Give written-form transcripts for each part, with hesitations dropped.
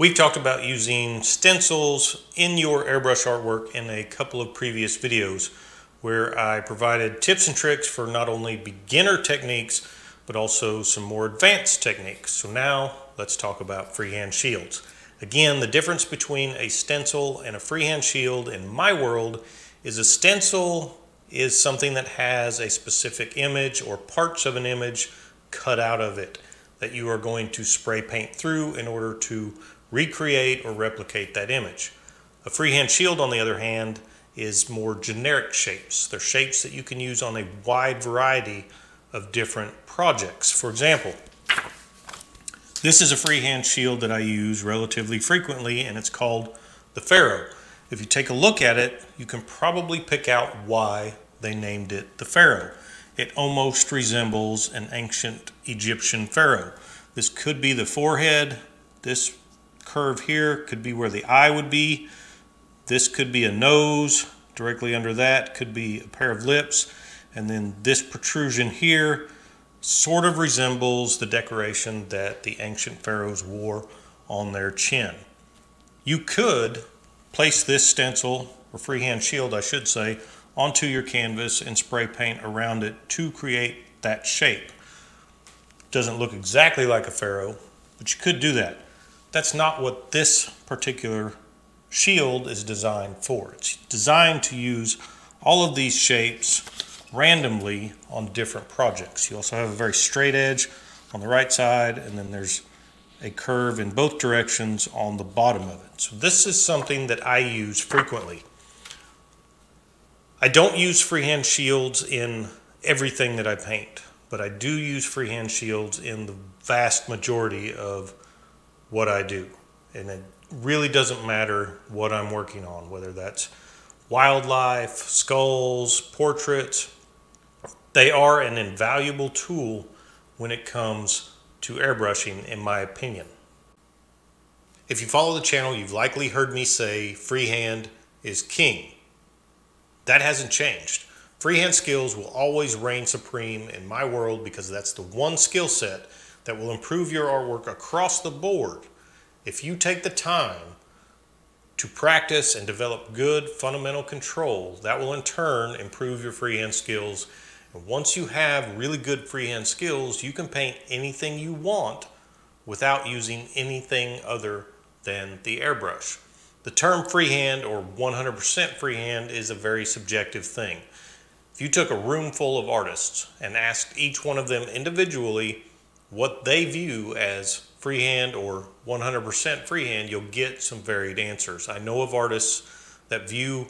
We've talked about using stencils in your airbrush artwork in a couple of previous videos where I provided tips and tricks for not only beginner techniques, but also some more advanced techniques. So now let's talk about freehand shields. Again, the difference between a stencil and a freehand shield in my world is a stencil is something that has a specific image or parts of an image cut out of it that you are going to spray paint through in order to recreate or replicate that image. A freehand shield, on the other hand, is more generic shapes. They're shapes that you can use on a wide variety of different projects. For example, this is a freehand shield that I use relatively frequently, and it's called the Pharaoh. If you take a look at it, you can probably pick out why they named it the Pharaoh. It almost resembles an ancient Egyptian pharaoh. This could be the forehead. This curve here could be where the eye would be. This could be a nose. Directly under that could be a pair of lips. And then this protrusion here sort of resembles the decoration that the ancient pharaohs wore on their chin. You could place this stencil, or freehand shield I should say, onto your canvas and spray paint around it to create that shape. Doesn't look exactly like a pharaoh, but you could do that. That's not what this particular shield is designed for. It's designed to use all of these shapes randomly on different projects. You also have a very straight edge on the right side, and then there's a curve in both directions on the bottom of it. So this is something that I use frequently. I don't use freehand shields in everything that I paint, but I do use freehand shields in the vast majority of what I do. And it really doesn't matter what I'm working on, whether that's wildlife, skulls, portraits. They are an invaluable tool when it comes to airbrushing, in my opinion. If you follow the channel, you've likely heard me say freehand is king. That hasn't changed. Freehand skills will always reign supreme in my world because that's the one skill set that will improve your artwork across the board. If you take the time to practice and develop good fundamental control, that will in turn improve your freehand skills. And once you have really good freehand skills, you can paint anything you want without using anything other than the airbrush. The term freehand or 100% freehand is a very subjective thing. If you took a room full of artists and asked each one of them individually what they view as freehand or 100% freehand, you'll get some varied answers. I know of artists that view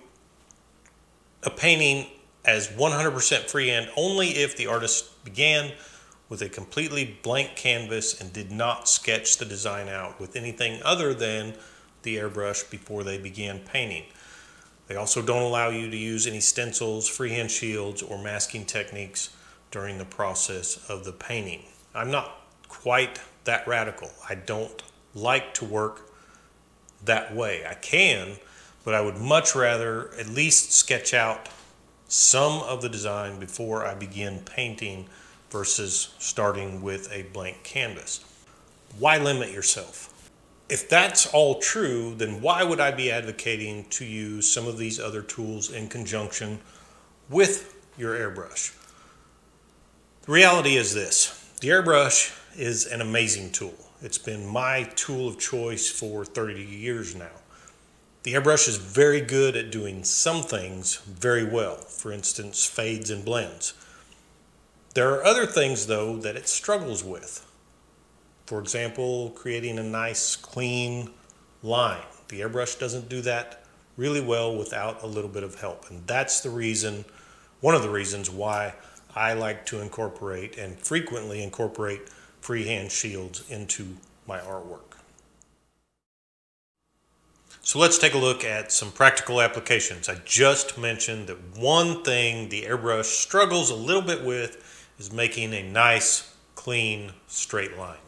a painting as 100% freehand only if the artist began with a completely blank canvas and did not sketch the design out with anything other than the airbrush before they began painting. They also don't allow you to use any stencils, freehand shields, or masking techniques during the process of the painting. I'm not quite that radical. I don't like to work that way. I can, but I would much rather at least sketch out some of the design before I begin painting versus starting with a blank canvas. Why limit yourself? If that's all true, then why would I be advocating to use some of these other tools in conjunction with your airbrush? The reality is this: the airbrush is an amazing tool. It's been my tool of choice for 30 years now. The airbrush is very good at doing some things very well, for instance, fades and blends. There are other things, though, that it struggles with. For example, creating a nice clean line. The airbrush doesn't do that really well without a little bit of help. And that's the reason, one of the reasons why I like to incorporate and frequently incorporate freehand shields into my artwork. So let's take a look at some practical applications. I just mentioned that one thing the airbrush struggles a little bit with is making a nice, clean, straight line.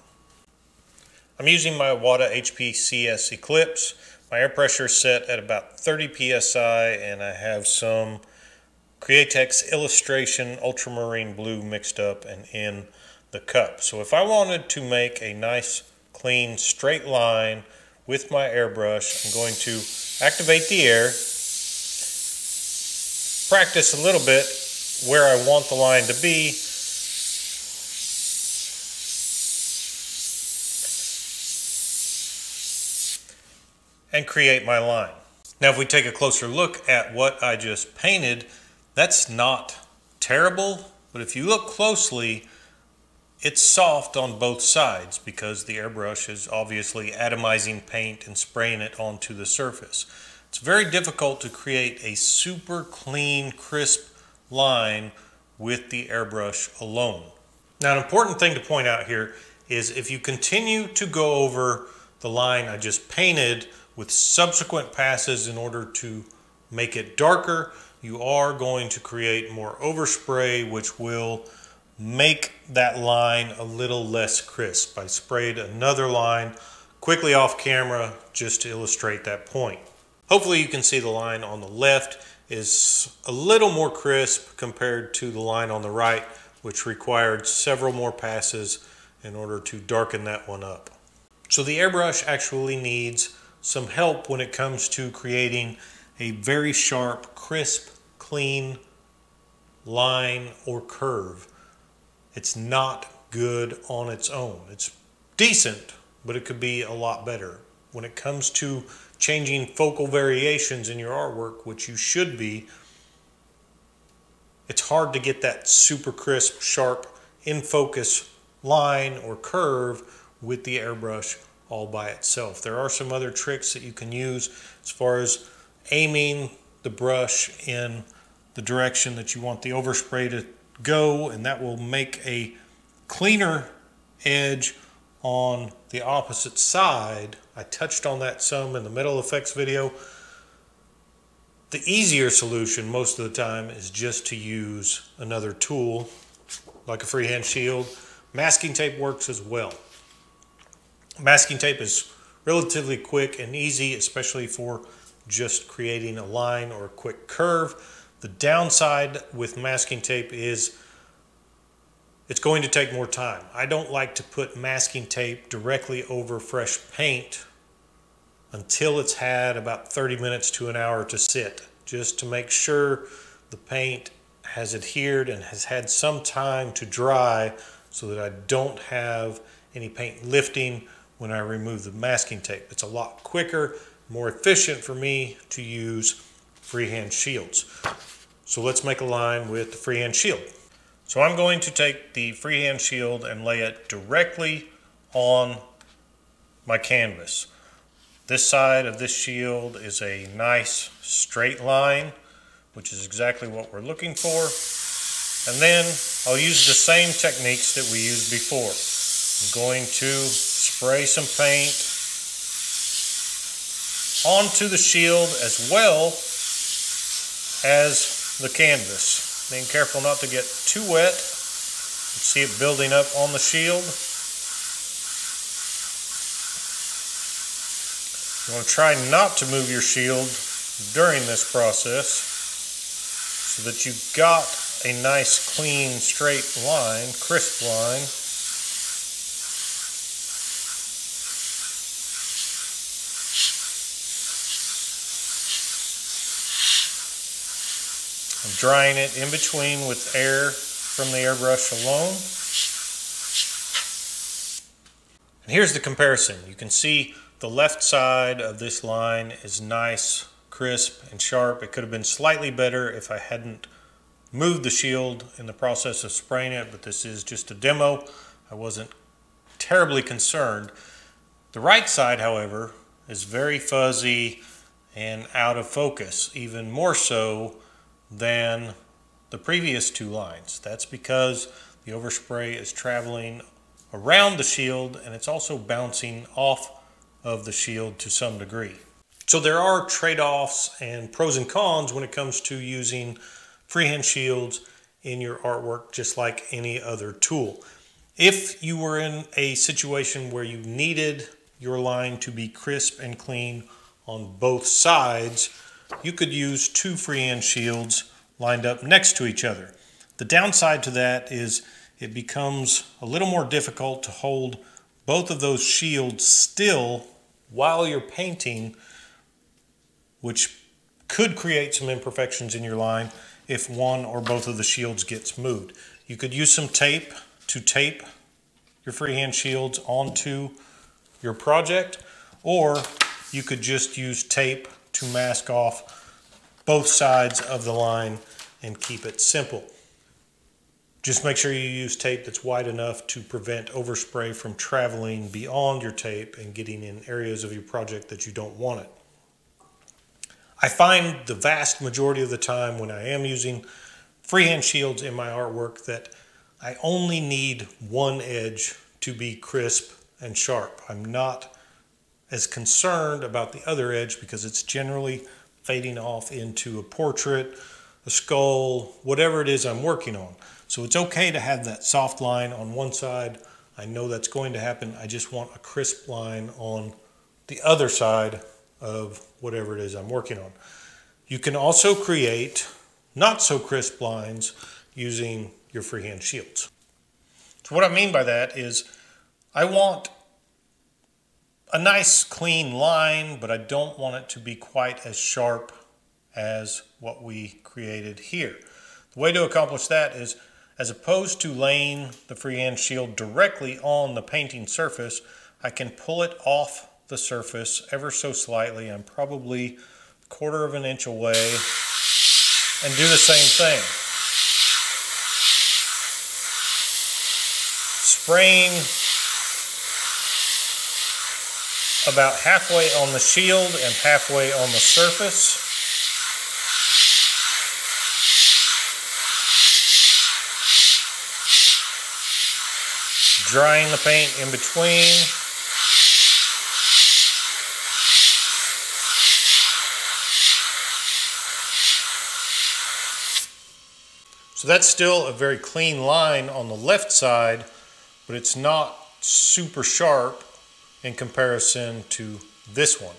I'm using my Iwata HP-CS Eclipse. My air pressure is set at about 30 psi, and I have some Createx Illustration Ultramarine Blue mixed up and in the cup. So if I wanted to make a nice, clean, straight line with my airbrush. I'm going to activate the air, practice a little bit where I want the line to be, and create my line. Now if we take a closer look at what I just painted, that's not terrible, but if you look closely, it's soft on both sides because the airbrush is obviously atomizing paint and spraying it onto the surface. It's very difficult to create a super clean, crisp line with the airbrush alone. Now, an important thing to point out here is if you continue to go over the line I just painted with subsequent passes in order to make it darker, you are going to create more overspray, which will make that line a little less crisp. I sprayed another line quickly off camera just to illustrate that point. Hopefully you can see the line on the left is a little more crisp compared to the line on the right, which required several more passes in order to darken that one up. So the airbrush actually needs some help when it comes to creating a very sharp, crisp, clean line or curve. It's not good on its own. It's decent, but it could be a lot better. When it comes to changing focal variations in your artwork, which you should be, it's hard to get that super crisp, sharp, in focus line or curve with the airbrush all by itself. There are some other tricks that you can use as far as aiming the brush in the direction that you want the overspray to go, and that will make a cleaner edge on the opposite side. I touched on that some in the metal effects video. The easier solution most of the time is just to use another tool like a freehand shield. Masking tape works as well. Masking tape is relatively quick and easy, especially for just creating a line or a quick curve. The downside with masking tape is it's going to take more time. I don't like to put masking tape directly over fresh paint until it's had about 30 minutes to an hour to sit, just to make sure the paint has adhered and has had some time to dry so that I don't have any paint lifting when I remove the masking tape. It's a lot quicker, more efficient for me to use freehand shields. So let's make a line with the freehand shield. So I'm going to take the freehand shield and lay it directly on my canvas. This side of this shield is a nice straight line, which is exactly what we're looking for. And then I'll use the same techniques that we used before. I'm going to spray some paint onto the shield as well as the canvas, being careful not to get too wet. You can see it building up on the shield. You want to try not to move your shield during this process so that you got a nice clean straight line, crisp line. I'm drying it in between with air from the airbrush alone. And here's the comparison. You can see the left side of this line is nice, crisp, and sharp. It could have been slightly better if I hadn't moved the shield in the process of spraying it, but this is just a demo. I wasn't terribly concerned. The right side, however, is very fuzzy and out of focus, even more so than the previous two lines. That's because the overspray is traveling around the shield and it's also bouncing off of the shield to some degree. So there are trade-offs and pros and cons when it comes to using freehand shields in your artwork, just like any other tool. If you were in a situation where you needed your line to be crisp and clean on both sides, you could use two freehand shields lined up next to each other. The downside to that is it becomes a little more difficult to hold both of those shields still while you're painting, which could create some imperfections in your line if one or both of the shields gets moved. You could use some tape to tape your freehand shields onto your project, or you could just use tape to mask off both sides of the line and keep it simple. Just make sure you use tape that's wide enough to prevent overspray from traveling beyond your tape and getting in areas of your project that you don't want it. I find the vast majority of the time when I am using freehand shields in my artwork that I only need one edge to be crisp and sharp. I'm not as concerned about the other edge because it's generally fading off into a portrait, a skull, whatever it is I'm working on. So it's okay to have that soft line on one side. I know that's going to happen. I just want a crisp line on the other side of whatever it is I'm working on. You can also create not so crisp lines using your freehand shields. So what I mean by that is I want a nice clean line, but I don't want it to be quite as sharp as what we created here. The way to accomplish that is, as opposed to laying the freehand shield directly on the painting surface, I can pull it off the surface ever so slightly. I'm probably a quarter of an inch away and do the same thing. Spraying about halfway on the shield and halfway on the surface. Drying the paint in between. So that's still a very clean line on the left side, but it's not super sharp in comparison to this one.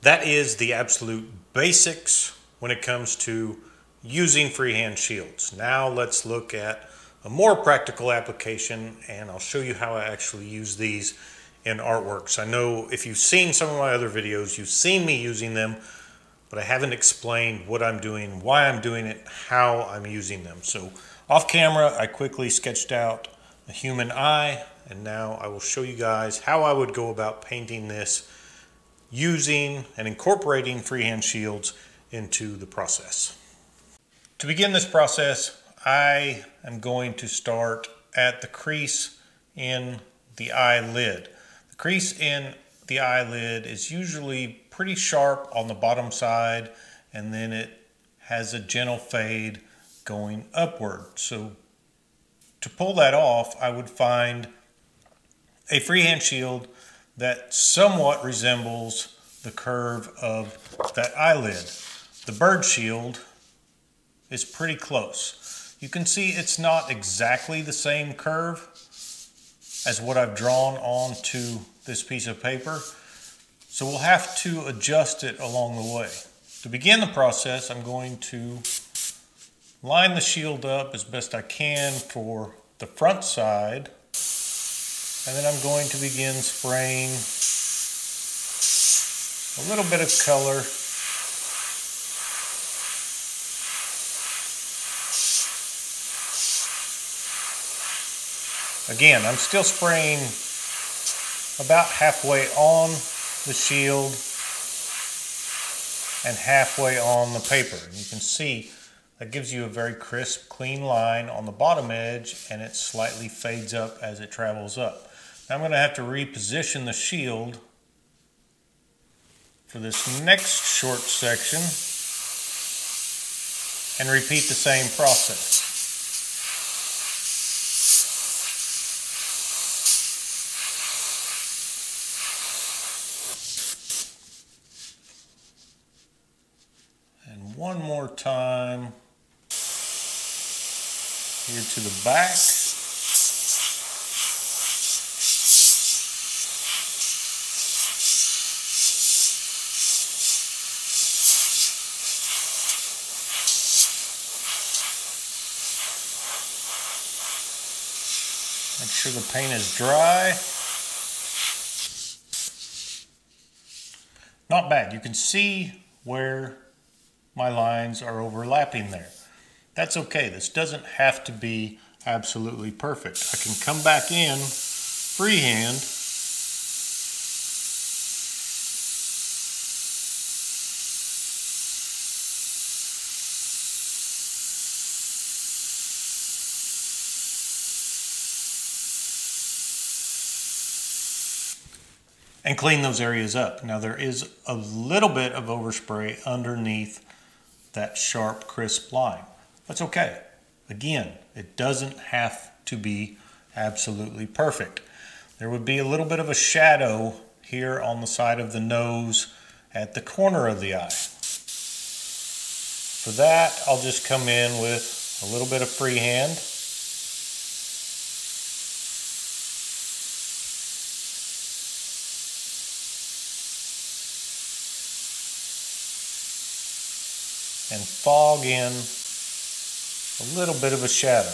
That is the absolute basics when it comes to using freehand shields. Now let's look at a more practical application, and I'll show you how I actually use these in artworks. I know if you've seen some of my other videos, you've seen me using them, but I haven't explained what I'm doing, why I'm doing it, how I'm using them. So off camera, I quickly sketched out a human eye, and now I will show you guys how I would go about painting this using and incorporating freehand shields into the process. To begin this process, I am going to start at the crease in the eyelid. The crease in the eyelid is usually pretty sharp on the bottom side, and then it has a gentle fade going upward. So to pull that off, I would find a freehand shield that somewhat resembles the curve of that eyelid. The bird shield is pretty close. You can see it's not exactly the same curve as what I've drawn onto this piece of paper, so we'll have to adjust it along the way. To begin the process, I'm going to line the shield up as best I can for the front side, and then I'm going to begin spraying a little bit of color . Again, I'm still spraying about halfway on the shield and halfway on the paper. And you can see that gives you a very crisp, clean line on the bottom edge, and it slightly fades up as it travels up. Now I'm going to have to reposition the shield for this next short section and repeat the same process. One more time here to the back. Make sure the paint is dry. Not bad. You can see where my lines are overlapping there. That's okay. This doesn't have to be absolutely perfect. I can come back in freehand and clean those areas up. Now there is a little bit of overspray underneath that sharp, crisp line. That's okay. Again, it doesn't have to be absolutely perfect. There would be a little bit of a shadow here on the side of the nose at the corner of the eye. For that, I'll just come in with a little bit of freehand. And fog in a little bit of a shadow.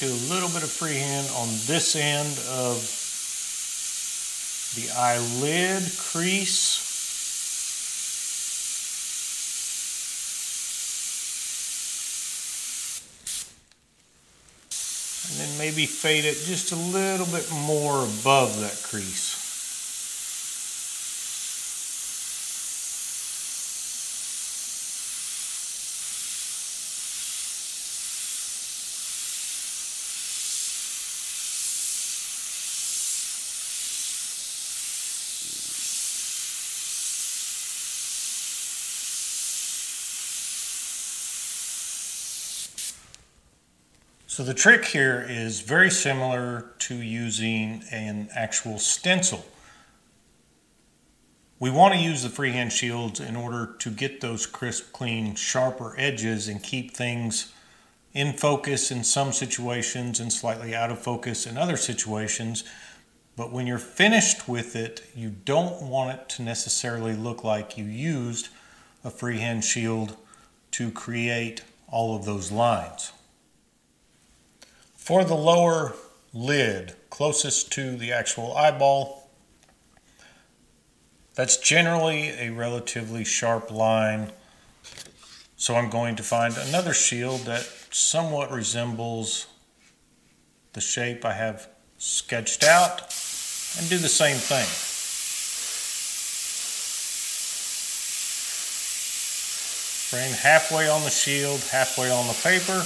Do a little bit of freehand on this end of the eyelid crease. And then maybe fade it just a little bit more above that crease. So the trick here is very similar to using an actual stencil. We want to use the freehand shields in order to get those crisp, clean, sharper edges and keep things in focus in some situations and slightly out of focus in other situations. But when you're finished with it, you don't want it to necessarily look like you used a freehand shield to create all of those lines. For the lower lid, closest to the actual eyeball, that's generally a relatively sharp line. So I'm going to find another shield that somewhat resembles the shape I have sketched out and do the same thing. Bring halfway on the shield, halfway on the paper.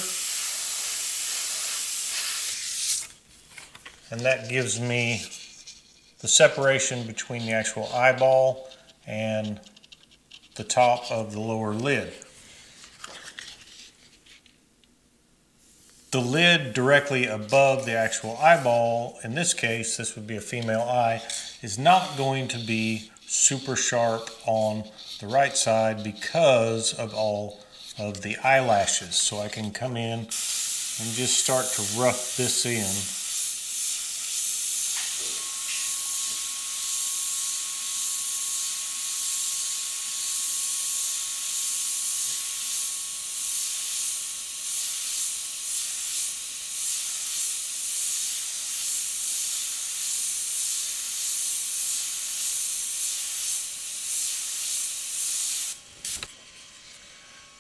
And that gives me the separation between the actual eyeball and the top of the lower lid. The lid directly above the actual eyeball, in this case, this would be a female eye, is not going to be super sharp on the right side because of all of the eyelashes. So I can come in and just start to rough this in.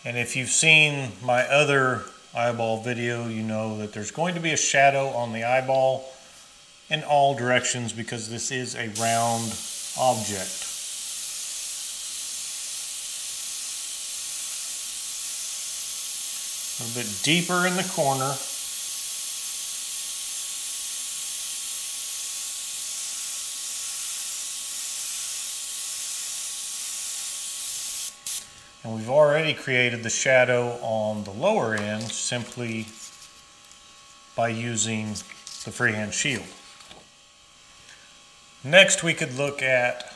And if you've seen my other eyeball video, you know that there's going to be a shadow on the eyeball in all directions because this is a round object. A little bit deeper in the corner. And we've already created the shadow on the lower end simply by using the freehand shield. Next, we could look at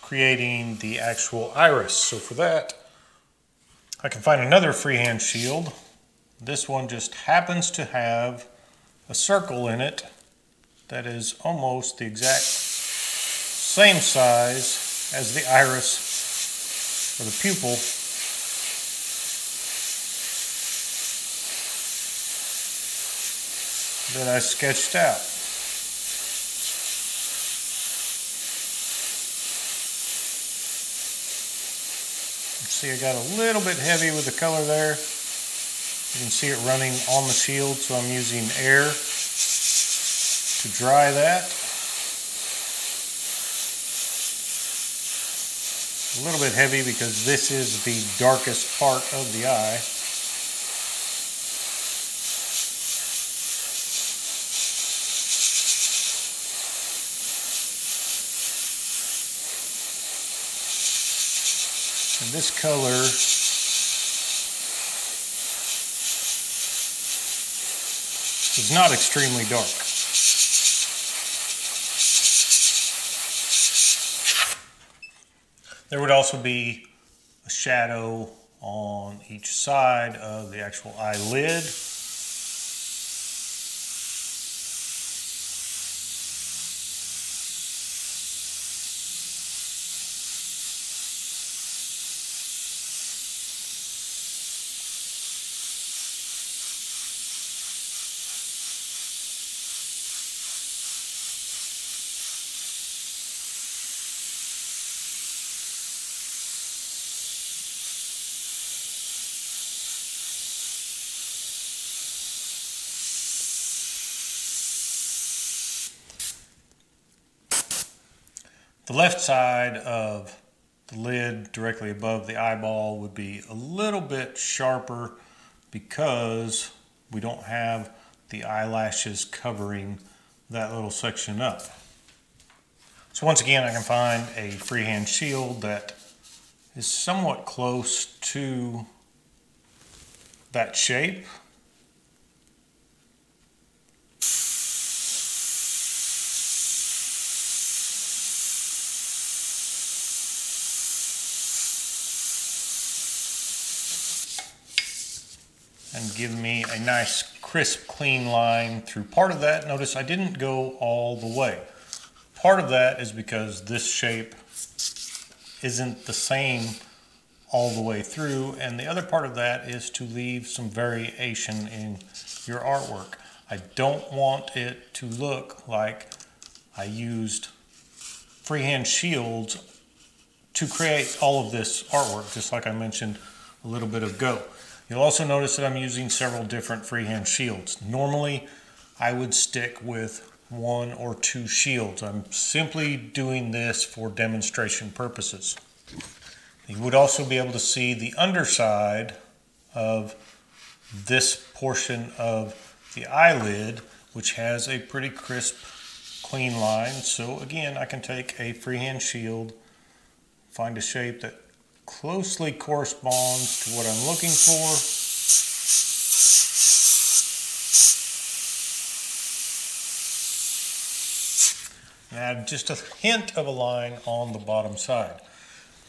creating the actual iris. So for that, I can find another freehand shield This one just happens to have a circle in it that is almost the exact same size as the iris or the pupil. That I sketched out. See, I got a little bit heavy with the color there. You can see it running on the shield, so I'm using air to dry that. A little bit heavy because this is the darkest part of the eye. This color is not extremely dark. There would also be a shadow on each side of the actual eyelid. The left side of the lid directly above the eyeball would be a little bit sharper because we don't have the eyelashes covering that little section up. So once again, I can find a freehand shield that is somewhat close to that shape. And give me a nice crisp clean line through part of that. Notice I didn't go all the way. Part of that is because this shape isn't the same all the way through, and the other part of that is to leave some variation in your artwork. I don't want it to look like I used freehand shields to create all of this artwork, just like I mentioned a little bit ago. You'll also notice that I'm using several different freehand shields. Normally, I would stick with one or two shields. I'm simply doing this for demonstration purposes. You would also be able to see the underside of this portion of the eyelid, which has a pretty crisp, clean line. So again, I can take a freehand shield, find a shape that closely corresponds to what I'm looking for. Now, just a hint of a line on the bottom side.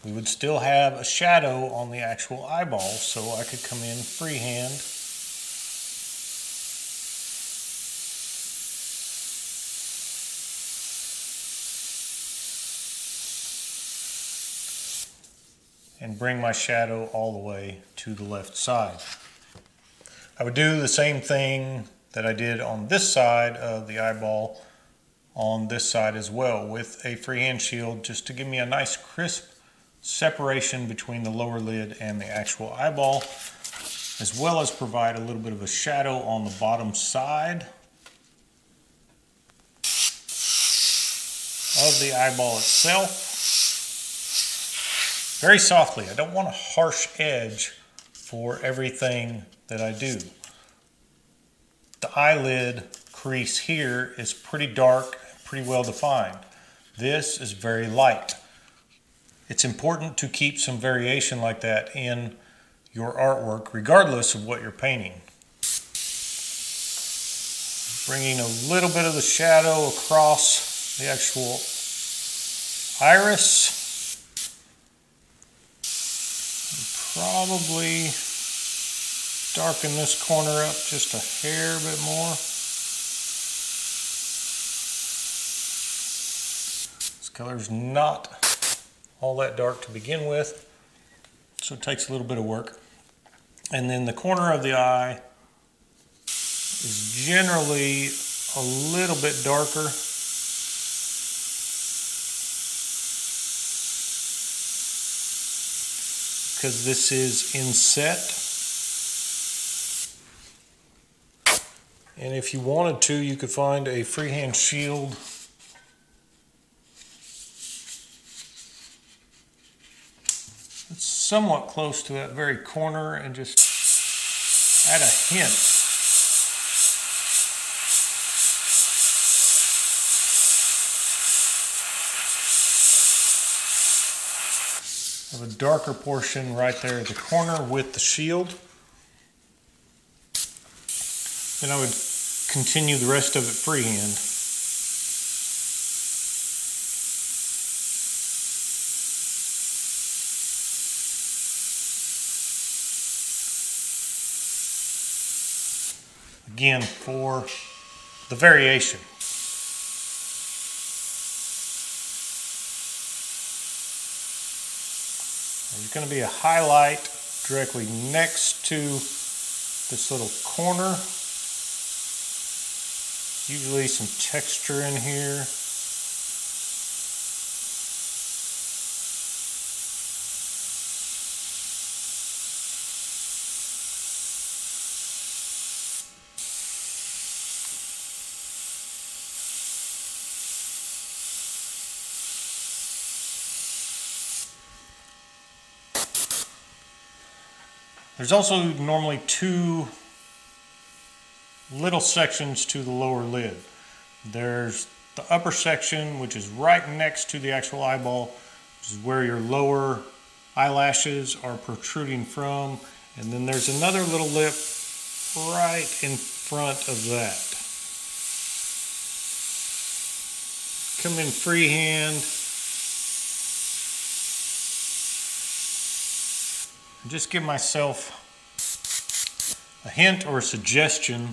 We would still have a shadow on the actual eyeball, so I could come in freehand. And bring my shadow all the way to the left side. I would do the same thing that I did on this side of the eyeball on this side as well with a freehand shield, just to give me a nice crisp separation between the lower lid and the actual eyeball, as well as provide a little bit of a shadow on the bottom side of the eyeball itself. Very softly. I don't want a harsh edge for everything that I do. The eyelid crease here is pretty dark, pretty well defined. This is very light. It's important to keep some variation like that in your artwork, regardless of what you're painting. Bringing a little bit of the shadow across the actual iris. Probably darken this corner up just a hair bit more. This color's not all that dark to begin with, so it takes a little bit of work. And then the corner of the eye is generally a little bit darker. Because this is inset. And if you wanted to, you could find a freehand shield that's somewhat close to that very corner and just add a hint. Have a darker portion right there at the corner with the shield. Then I would continue the rest of it freehand. Again, for the variation. There's going to be a highlight directly next to this little corner. Usually some texture in here. There's also normally two little sections to the lower lid. There's the upper section, which is right next to the actual eyeball, which is where your lower eyelashes are protruding from. And then there's another little lip right in front of that. Come in freehand. Just give myself a hint or a suggestion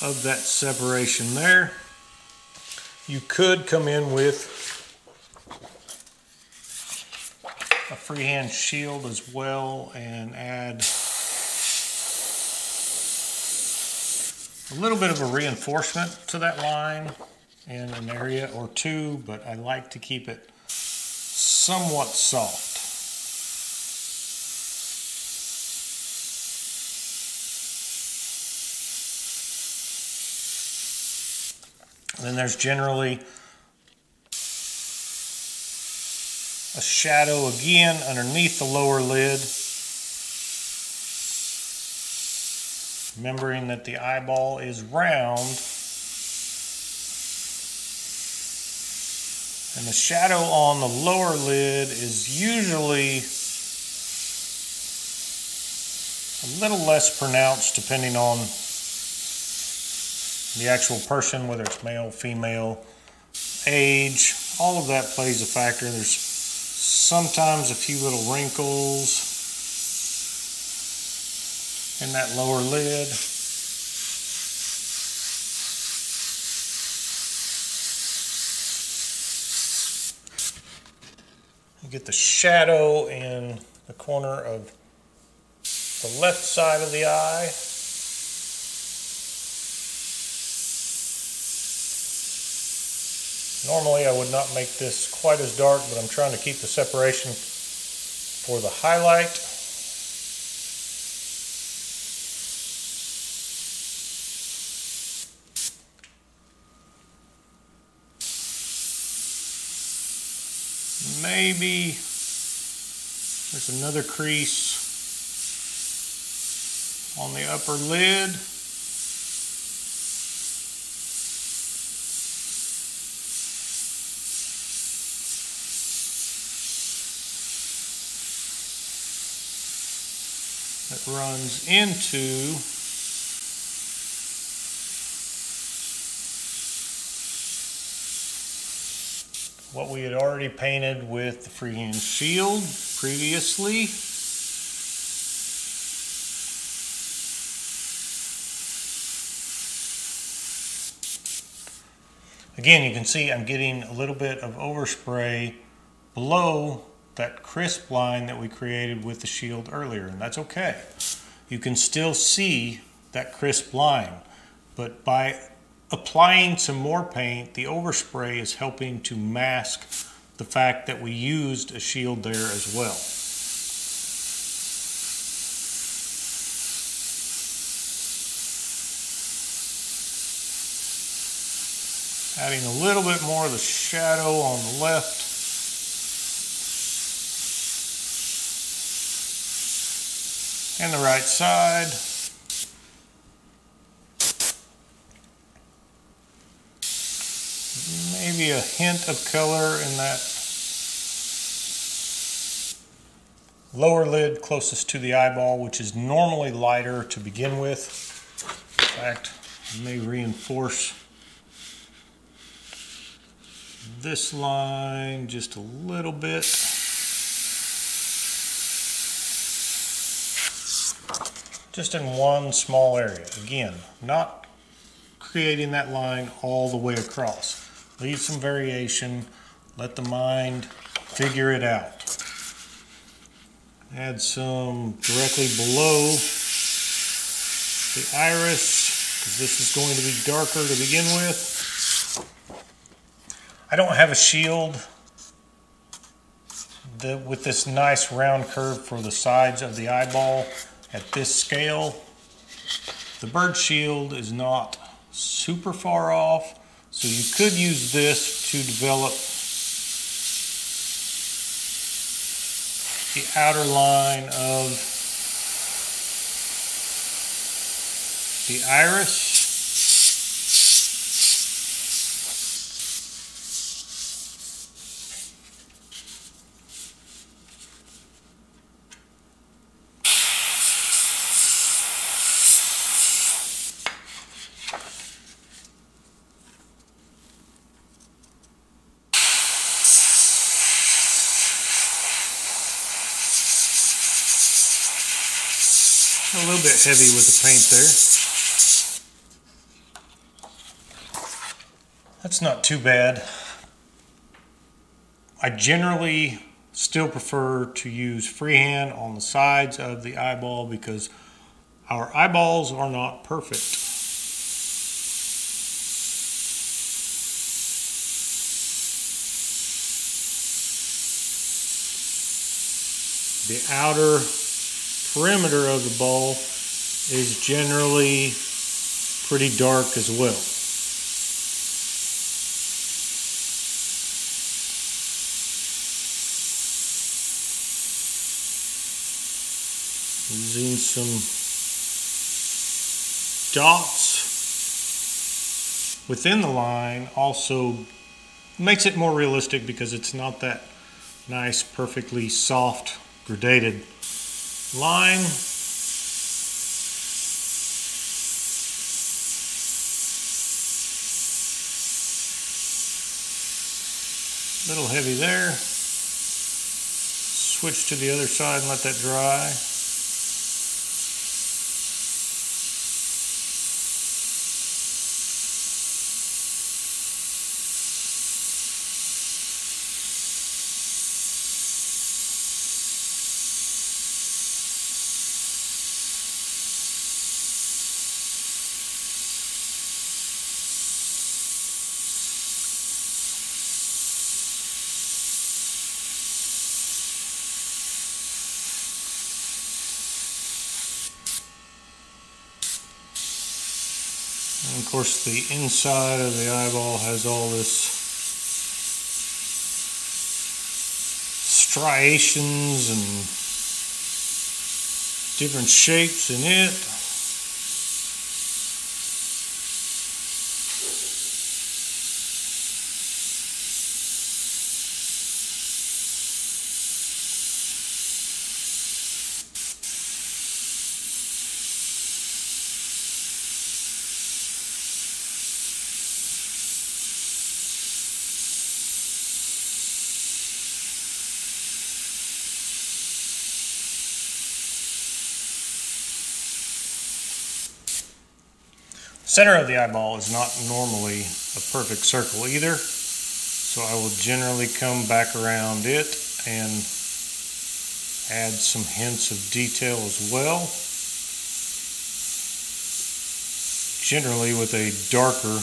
of that separation there. You could come in with a freehand shield as well and add a little bit of a reinforcement to that line in an area or two, but I like to keep it somewhat soft. Then there's generally a shadow again underneath the lower lid. Remembering that the eyeball is round. And the shadow on the lower lid is usually a little less pronounced depending on the actual person, whether it's male, female, age, all of that plays a factor. There's sometimes a few little wrinkles in that lower lid. You get the shadow in the corner of the left side of the eye. Normally I would not make this quite as dark, but I'm trying to keep the separation for the highlight. Maybe there's another crease on the upper lid. That runs into what we had already painted with the freehand shield previously. Again, you can see I'm getting a little bit of overspray below that crisp line that we created with the shield earlier, and that's okay. You can still see that crisp line, but by applying some more paint, the overspray is helping to mask the fact that we used a shield there as well. Adding a little bit more of the shadow on the left. And the right side. Maybe a hint of color in that lower lid closest to the eyeball, which is normally lighter to begin with. In fact, I may reinforce this line just a little bit. Just in one small area. Again, not creating that line all the way across. Leave some variation, let the mind figure it out. Add some directly below the iris, because this is going to be darker to begin with. I don't have a shield with this nice round curve for the sides of the eyeball at this scale. The bird shield is not super far off. So you could use this to develop the outer line of the iris. A little bit heavy with the paint there. That's not too bad. I generally still prefer to use freehand on the sides of the eyeball because our eyeballs are not perfect. The outer perimeter of the ball is generally pretty dark as well. Using some dots within the line also makes it more realistic because it's not that nice, perfectly soft, gradated line. A little heavy there. Switch to the other side and let that dry. And of course, the inside of the eyeball has all this striations and different shapes in it. Center of the eyeball is not normally a perfect circle either, so I will generally come back around it and add some hints of detail as well. Generally with a darker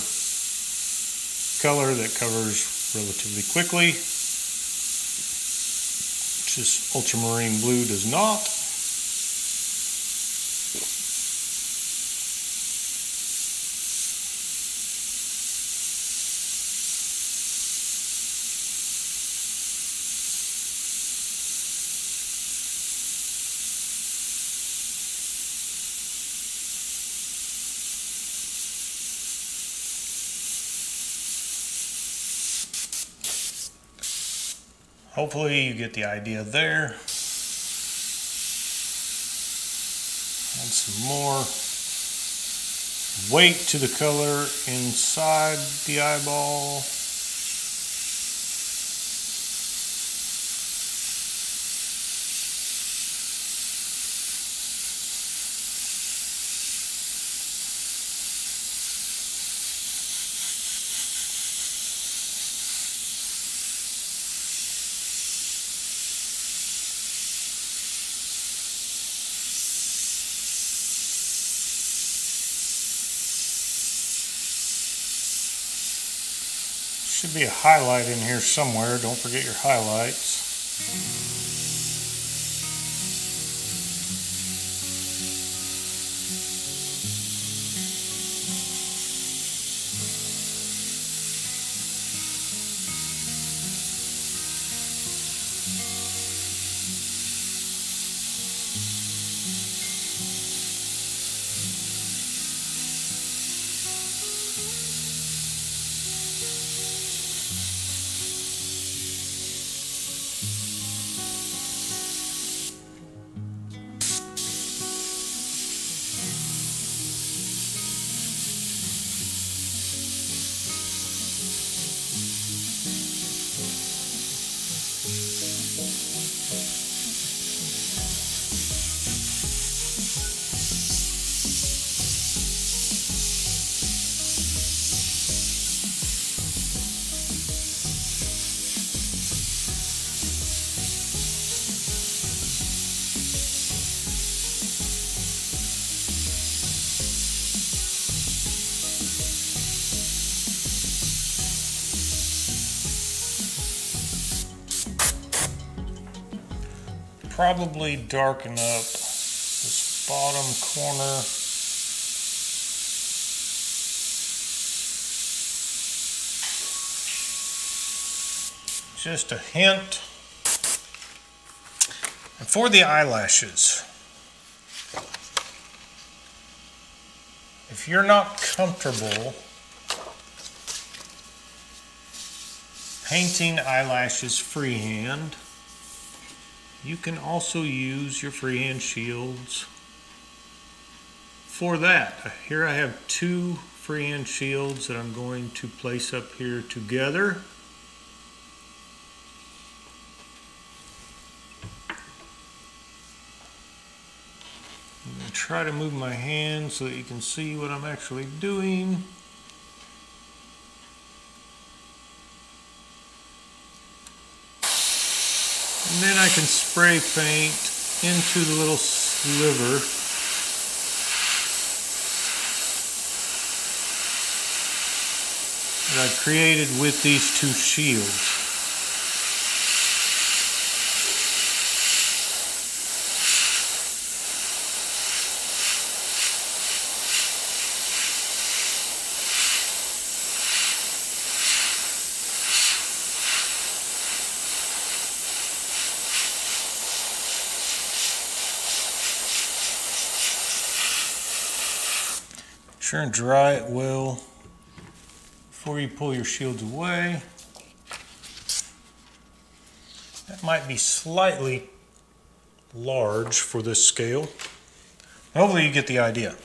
color that covers relatively quickly, which this ultramarine blue does not. Hopefully you get the idea there. Add some more weight to the color inside the eyeball. Should be a highlight in here somewhere. Don't forget your highlights. Probably darken up this bottom corner. Just a hint. And for the eyelashes, if you're not comfortable painting eyelashes freehand, you can also use your freehand shields for that. Here I have two freehand shields that I'm going to place up here together. I'm going to try to move my hand so that you can see what I'm actually doing. And then I can spray paint into the little sliver. That I created with these two shields. Sure and dry it well before you pull your shields away. That might be slightly large for this scale. Hopefully you get the idea.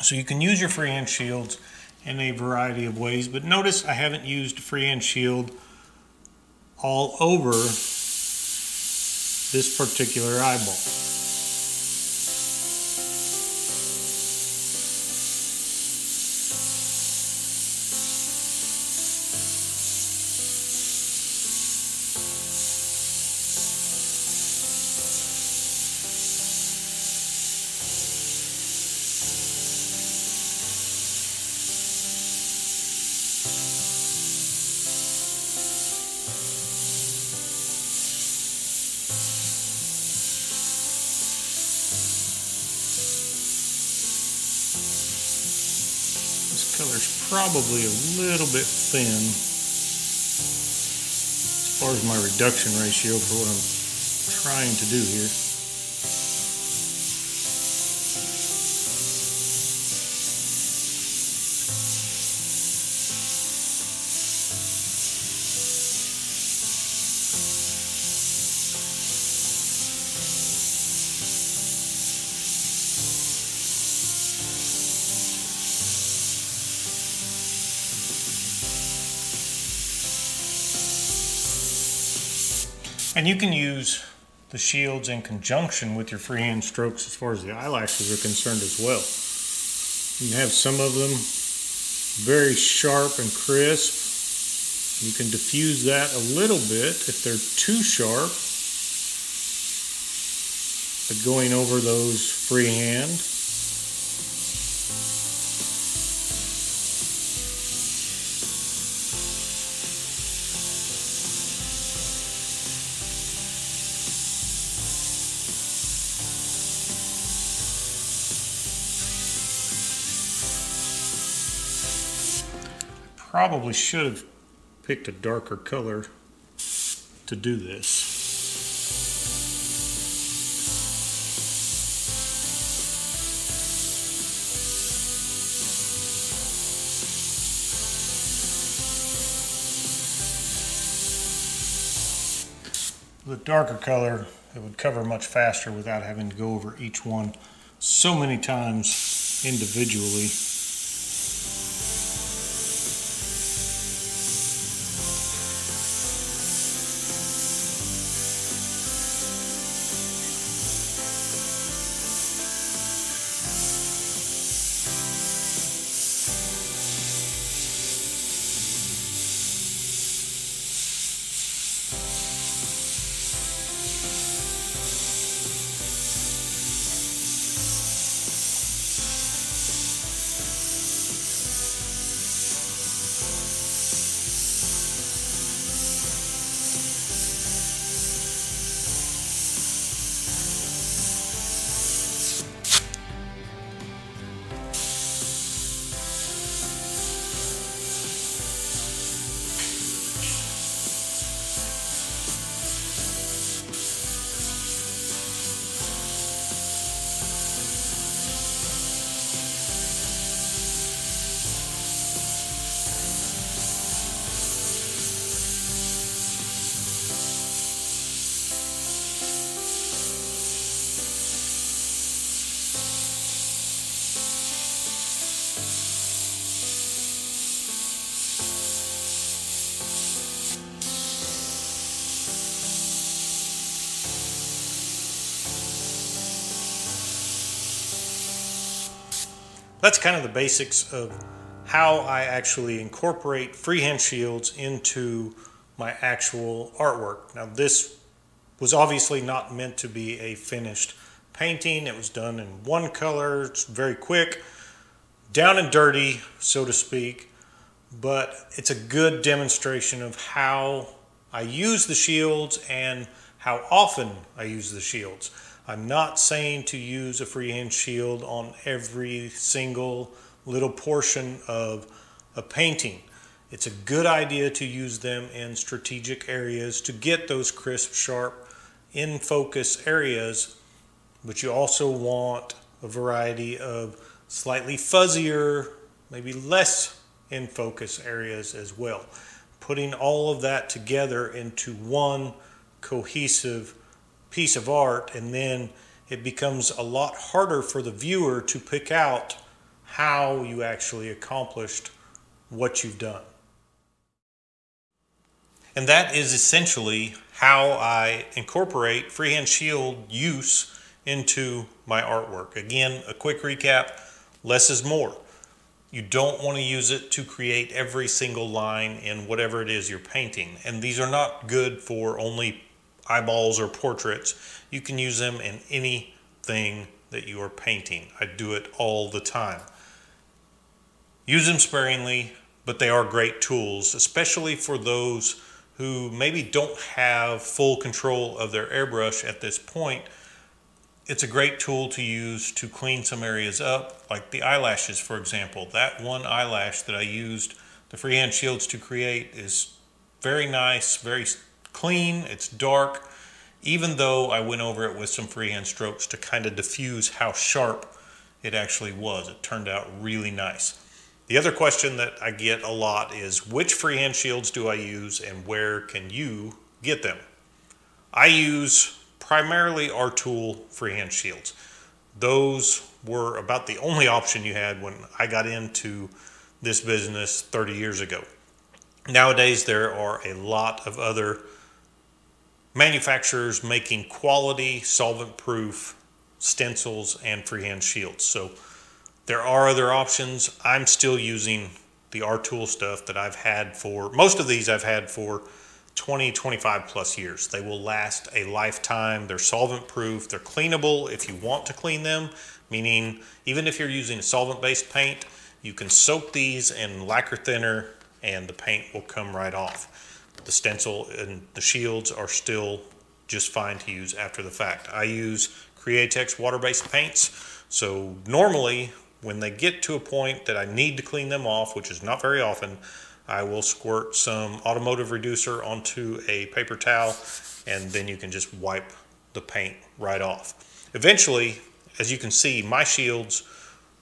So you can use your freehand shields in a variety of ways, but notice I haven't used a freehand shield all over this particular eyeball. color's probably a little bit thin as far as my reduction ratio for what I'm trying to do here. And you can use the shields in conjunction with your freehand strokes as far as the eyelashes are concerned as well. You have some of them very sharp and crisp. You can diffuse that a little bit if they're too sharp. But going over those freehand, probably should have picked a darker color to do this. The darker color, it would cover much faster without having to go over each one so many times individually. That's kind of the basics of how I actually incorporate freehand shields into my actual artwork. Now, this was obviously not meant to be a finished painting. It was done in one color. It's very quick, down and dirty, so to speak, but it's a good demonstration of how I use the shields and how often I use the shields. I'm not saying to use a freehand shield on every single little portion of a painting. It's a good idea to use them in strategic areas to get those crisp, sharp, in focus areas, but you also want a variety of slightly fuzzier, maybe less in focus areas as well. Putting all of that together into one cohesive piece of art, and then it becomes a lot harder for the viewer to pick out how you actually accomplished what you've done. And that is essentially how I incorporate freehand shield use into my artwork. Again, a quick recap, less is more. You don't want to use it to create every single line in whatever it is you're painting. And these are not good for only eyeballs or portraits. You can use them in anything that you are painting. I do it all the time. Use them sparingly, but they are great tools, especially for those who maybe don't have full control of their airbrush at this point. It's a great tool to use to clean some areas up, like the eyelashes, for example. That one eyelash that I used the freehand shields to create is very nice, very clean, it's dark, even though I went over it with some freehand strokes to kind of diffuse how sharp it actually was. It turned out really nice. The other question that I get a lot is, which freehand shields do I use and where can you get them? I use primarily Artool freehand shields. Those were about the only option you had when I got into this business 30 years ago. Nowadays, there are a lot of other manufacturers making quality, solvent-proof stencils and freehand shields. So there are other options. I'm still using the Artool stuff that I've had for, most of these I've had for 20, 25 plus years. They will last a lifetime. They're solvent proof. They're cleanable if you want to clean them, meaning even if you're using a solvent-based paint, you can soak these in lacquer thinner and the paint will come right off. The stencil and the shields are still just fine to use after the fact. I use Createx water-based paints, so normally when they get to a point that I need to clean them off, which is not very often, I will squirt some automotive reducer onto a paper towel, and then you can just wipe the paint right off. Eventually, as you can see, my shields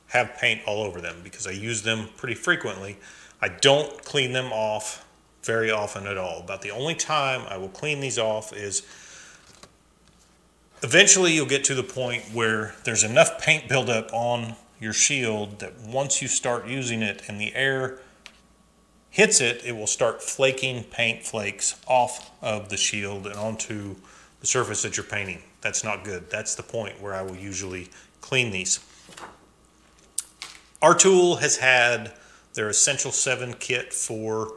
have paint all over them because I use them pretty frequently. I don't clean them off very often at all. About the only time I will clean these off is eventually you'll get to the point where there's enough paint buildup on your shield that once you start using it and the air hits it, it will start flaking paint flakes off of the shield and onto the surface that you're painting. That's not good. That's the point where I will usually clean these. Artool has had their Essential 7 kit for,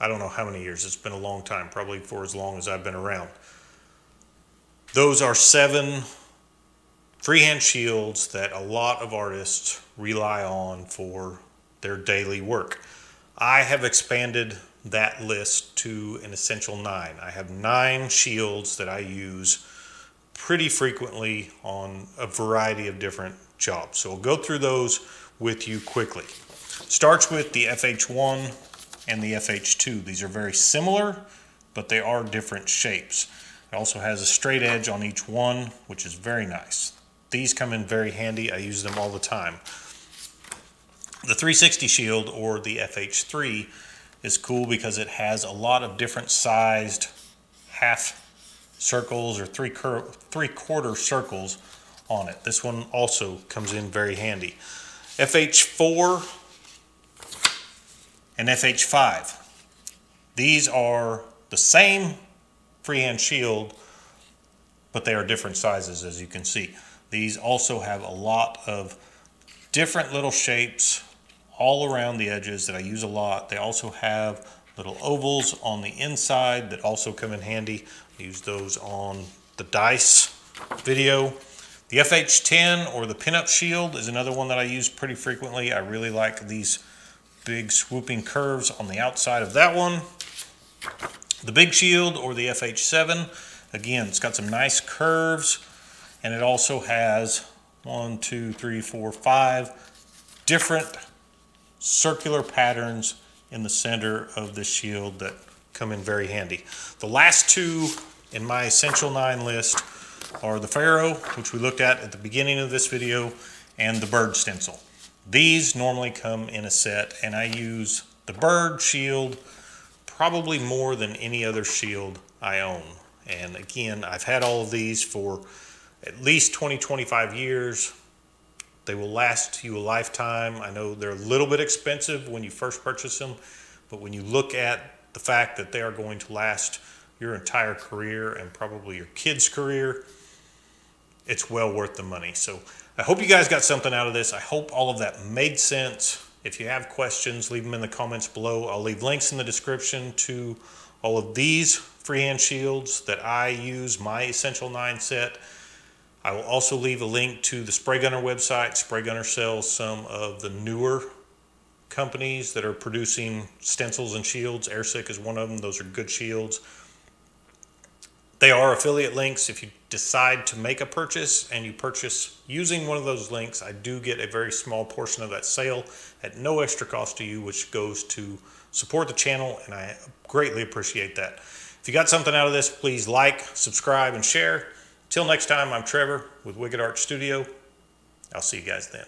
I don't know how many years. It's been a long time, probably for as long as I've been around. Those are 7 freehand shields that a lot of artists rely on for their daily work. I have expanded that list to an Essential 9. I have 9 shields that I use pretty frequently on a variety of different jobs. So we'll go through those with you quickly. Starts with the FH1 and the FH2. These are very similar, but they are different shapes. It also has a straight edge on each one, which is very nice. These come in very handy. I use them all the time. The 360 shield, or the FH3, is cool because it has a lot of different sized half circles or three-quarter circles on it. This one also comes in very handy. FH4 and FH5. These are the same freehand shield, but they are different sizes, as you can see. These also have a lot of different little shapes all around the edges that I use a lot. They also have little ovals on the inside that also come in handy. I use those on the dice video. The FH10, or the pinup shield, is another one that I use pretty frequently. I really like these big swooping curves on the outside of that one. The big shield, or the FH7, again, it's got some nice curves, and it also has 1, 2, 3, 4, 5 different circular patterns in the center of the shield that come in very handy. The last two in my Essential 9 list are the Pharaoh, which we looked at the beginning of this video, and the bird stencil. These normally come in a set, and I use the bird shield probably more than any other shield I own. And again, I've had all of these for at least 20, 25 years. They will last you a lifetime. I know they're a little bit expensive when you first purchase them, but when you look at the fact that they are going to last your entire career and probably your kids' career, it's well worth the money. So I hope you guys got something out of this. I hope all of that made sense. If you have questions, leave them in the comments below. I'll leave links in the description to all of these freehand shields that I use, my Essential 9 set. I will also leave a link to the Spraygunner website. Spraygunner sells some of the newer companies that are producing stencils and shields. AirSick is one of them. Those are good shields. They are affiliate links. If you decide to make a purchase and you purchase using one of those links, I do get a very small portion of that sale at no extra cost to you, which goes to support the channel, and I greatly appreciate that. If you got something out of this, please like, subscribe, and share. Till next time, I'm Trevor with Wicked Art Studio. I'll see you guys then.